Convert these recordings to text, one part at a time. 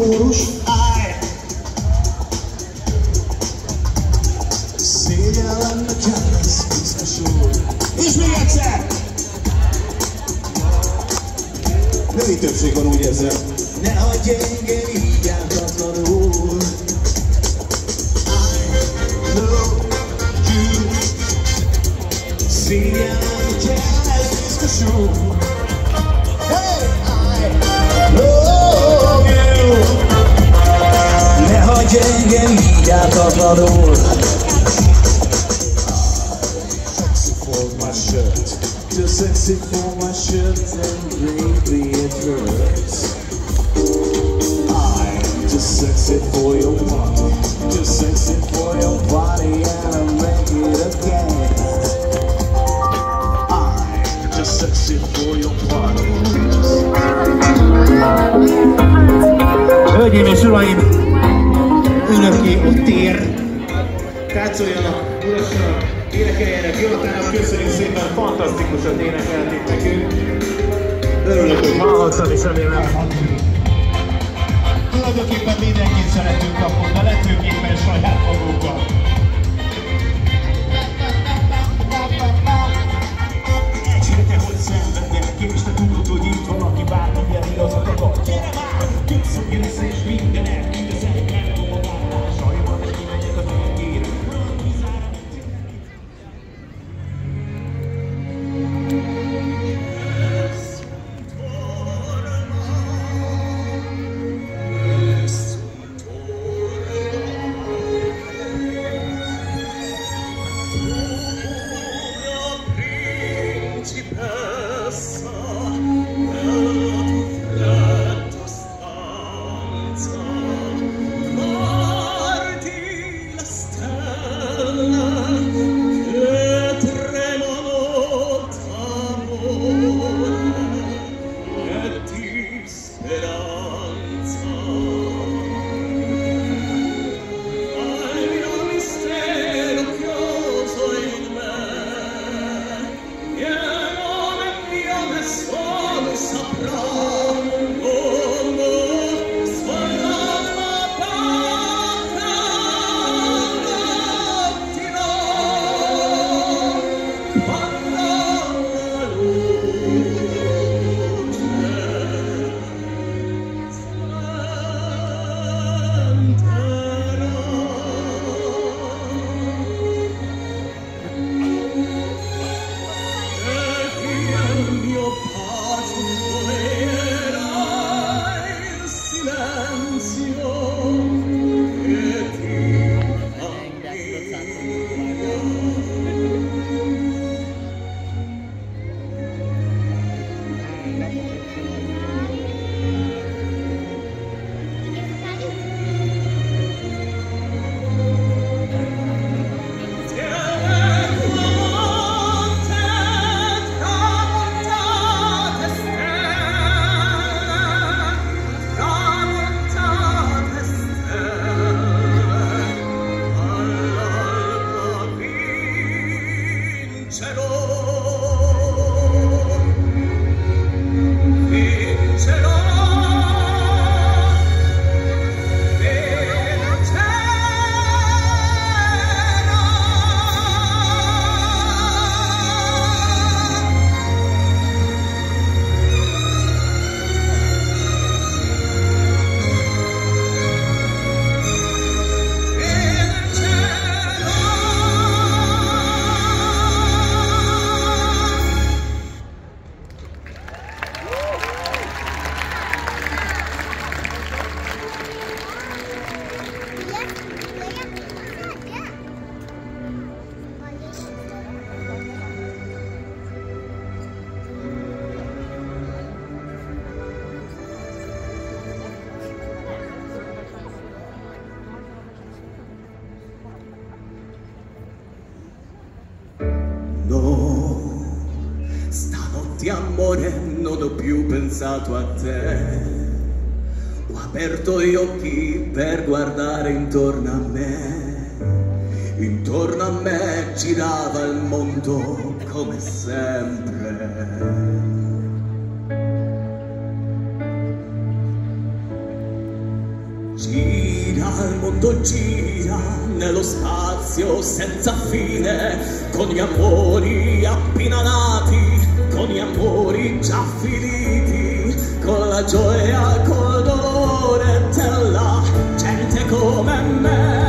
خروج آية سيدة لما كانت 6 شهور إيش بيها تساعد؟ لا يتفشي كون ويزا ناوة جنجرية تطلعون I love you سيدة لما كانت 6 شهور Sexy for my shirt, too sexy for my shirt, and really it hurts. I'm too sexy for your body, too sexy for your body, and I'll make it again. I'm too sexy for your body. Hölgyeim és uraim! Önöké ott ér. Táncoljanak, urassanak, énekeljenek, jótának, köszönjük szépen, fantasztikusat énekelték nekünk. Örülök, hogy hallhattam és remélem. Tulajdonképpen mindenkit szeretünk kapunk, de legfőképpen saját magunkkal. Elcsérte, hogy szenvedek, és te tudod, hogy itt van, aki bármilyen igazat adott. Gyere már, köszönj lesz és mindenek, mindezek. Amore, non ho più pensato a te. Ho aperto gli occhi per guardare intorno a me. Intorno a me girava il mondo come sempre. Gira il mondo, gira nello spazio senza fine, con gli amori appena nati, con gli amori già finiti, con la gioia, col dolore della gente come me.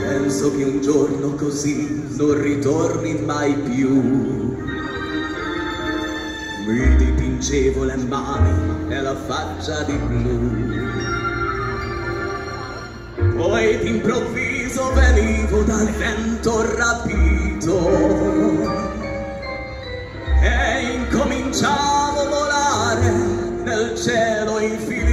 Penso che un giorno così non ritorni mai più. Mi dipingevo le mani e la faccia di blu. Poi d'improvviso venivo dal vento rapito e incominciavo a volare nel cielo infinito.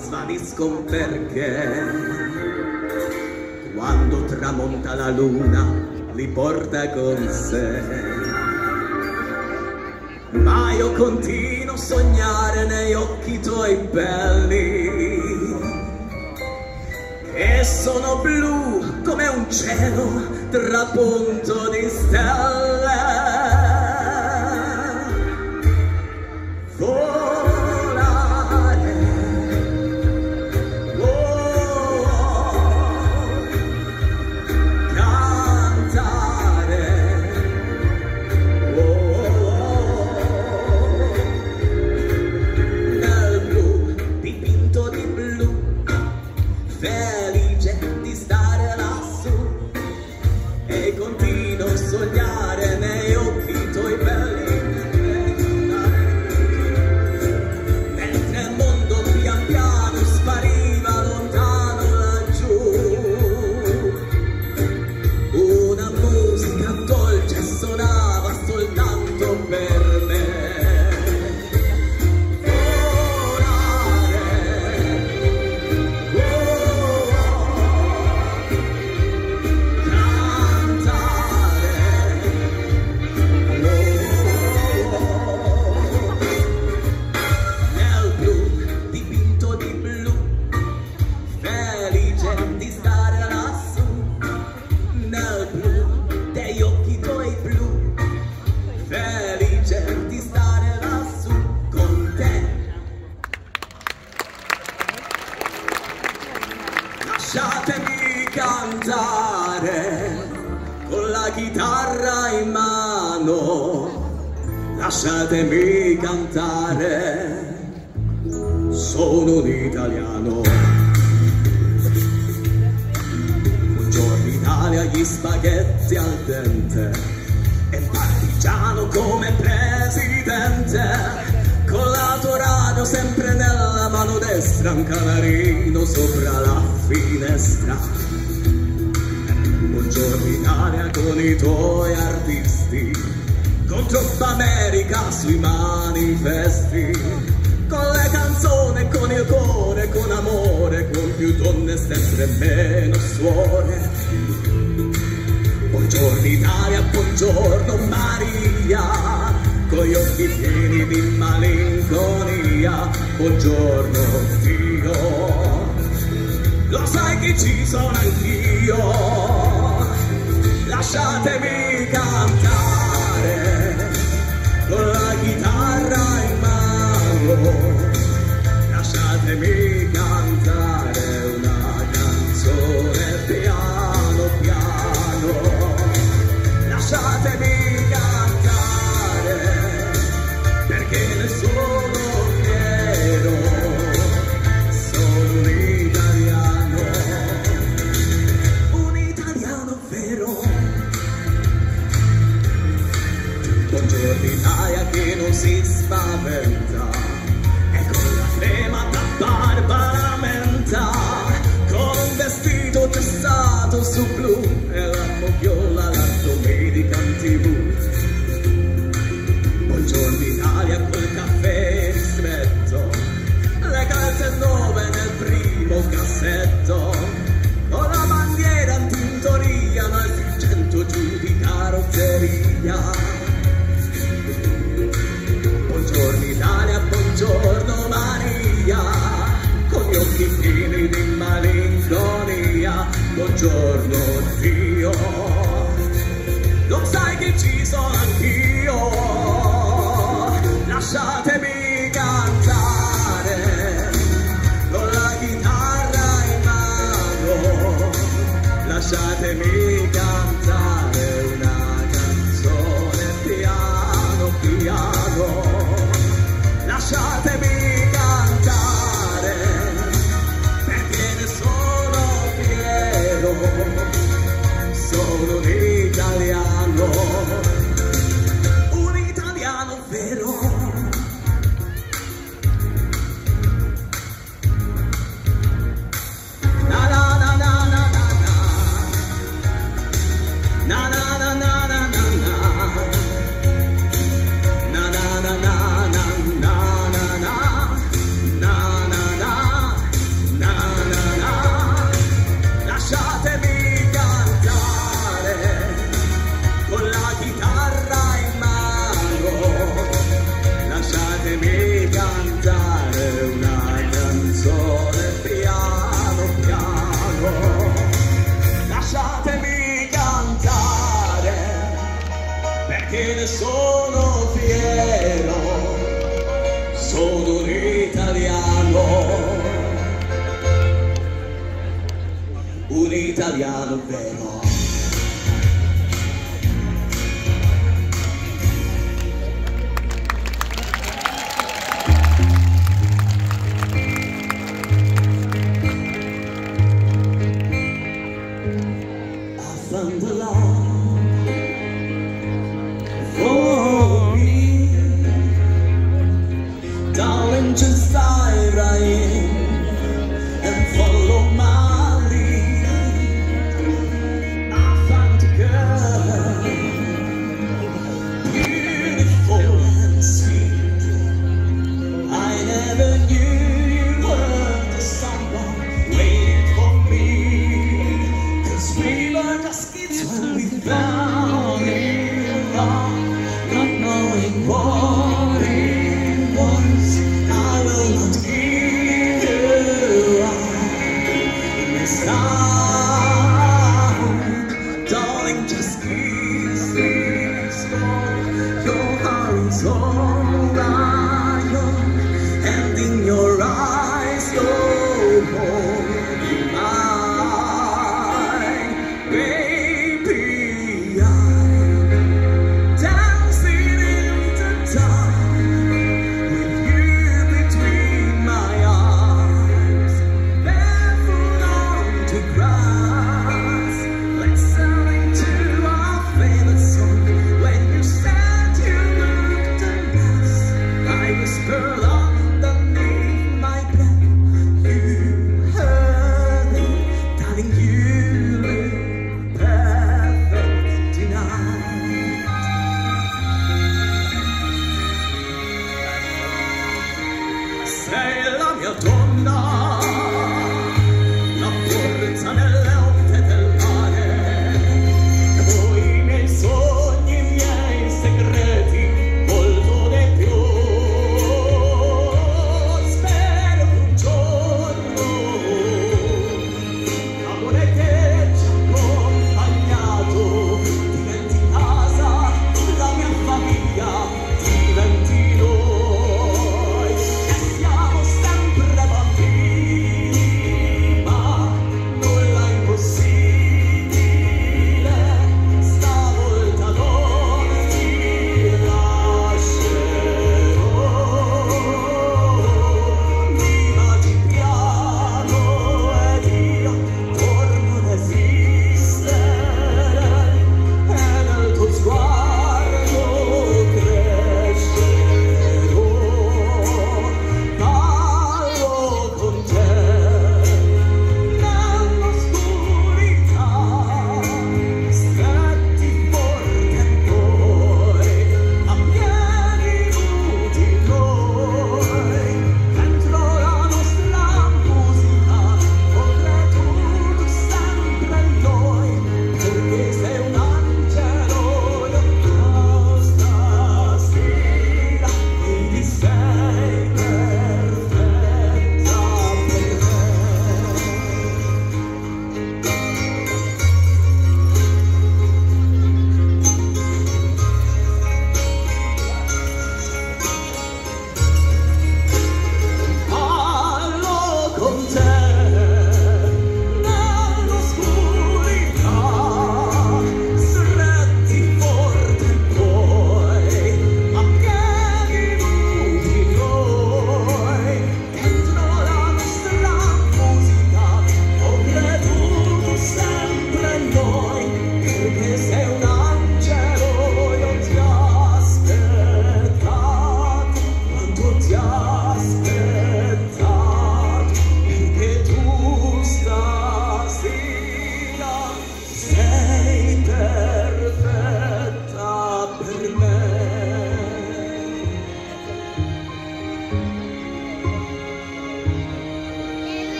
Svaniscono perché quando tramonta la luna li porta con sé, ma io continuo a sognare negli occhi tuoi belli e sono blu come un cielo trapunto di stelle. Felice di stare lassù e continuo a sognare nei chitarra in mano, lasciatemi cantare, sono un italiano. Buongiorno Italia, gli spaghetti al dente, e partigiano come presidente, con la tua radio sempre nella mano destra, un canarino sopra la finestra. Buongiorno Italia con i tuoi artisti, contro l'America sui manifesti, con le canzoni, con il cuore, con amore, con più donne e sempre meno suore. Buongiorno Italia, buongiorno Maria, con gli occhi pieni di malinconia. Buongiorno Dio, lo sai che ci sono anch'io. Lasciatemi cantare con la chitarra in mano, lasciatemi cantare una canzone piano piano, lasciatemi cantare perché ne sono fiero, sono un italiano vero. Buongiorno Italia che non si spaventa, e con la crema da Barbara Menta, con un vestito gessato su blu, e la moviola la domenica in TV. Buongiorno Italia col caffè ristretto, le calze nuove nel primo cassetto, con la bandiera in tintoria, ma il 300 giù di carrozzeria. Buongiorno Italia, buongiorno Maria, con gli occhi pieni di malinconia. Buongiorno Dio, lo sai che ci sono anch'io. Lasciatemi cantare con la chitarra in mano, lasciatemi cantare una canzone piano piano. Lasciatemi cantare, perché ne sono fiero, sono un italiano vero. Na na na na na na na na na na na na na na na. Lasciatemi cantare una canzone piano piano, lasciatemi cantare perché ne sono fiero, sono un italiano, un italiano vero. Baby,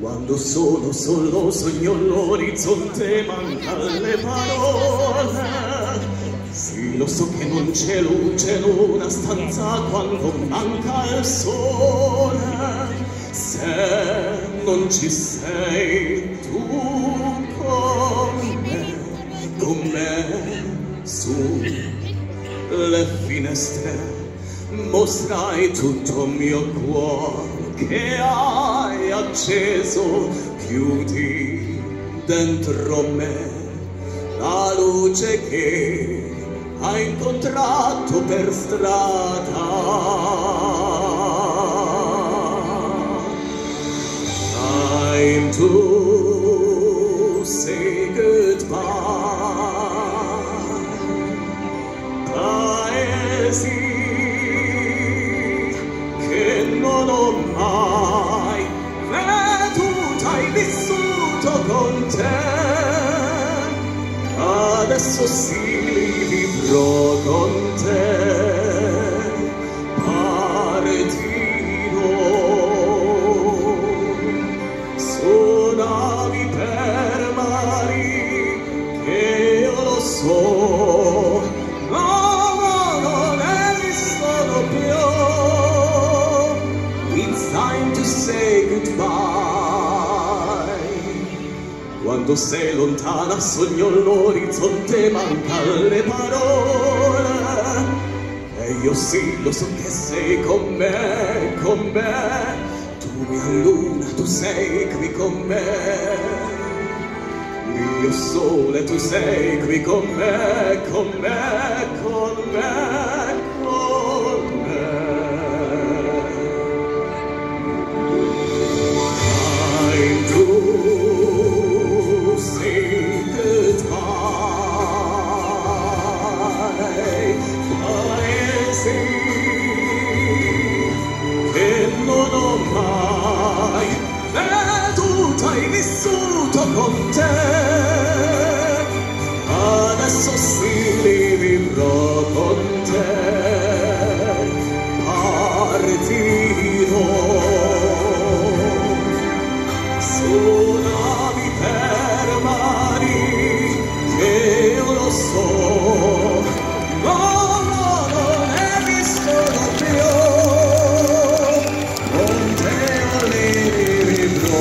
Quando sono solo sogno l'orizzonte, mancano le parole. Sì, lo so che non c'è luce in una stanza quando manca il sole. Se non ci sei tu con me sulle finestre mostrai tutto il mio cuore che hai acceso, chiudi dentro me la luce che hai incontrato per strada. Time to say goodbye, paesi che non ho mai veduto, hai vissuto con te, adesso sì vivrò con te, paretino, suonavi per mari che io lo so, ma non eri solo più. Time to say goodbye. Quando sei lontana sogno l'orizzonte, mancano le parole. E io sì, lo so che sei con me, con me. Tu to sacri con me, il mio sole tu sacri con me, con me, con me, con me. Ein du segnet mein, mein Sinn, in monomai. Hai vissuto con te, adesso sì li vivrò con te, partito su navi per mari, che io lo so, no, no, non è visto da più, con te li vivrò.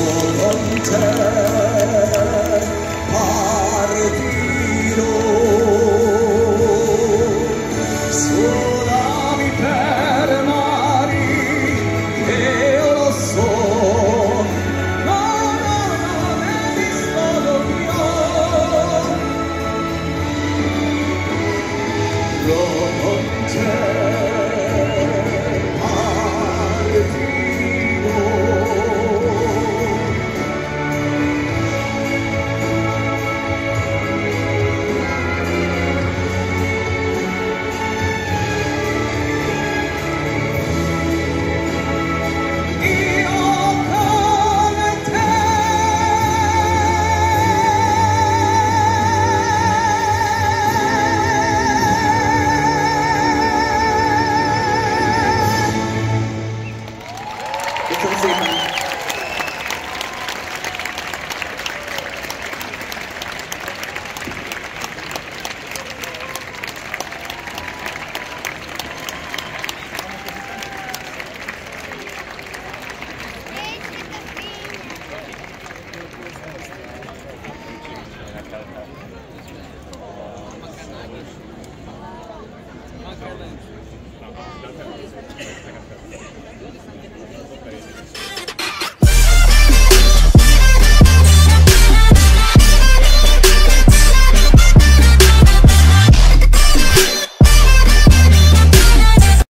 Thank you.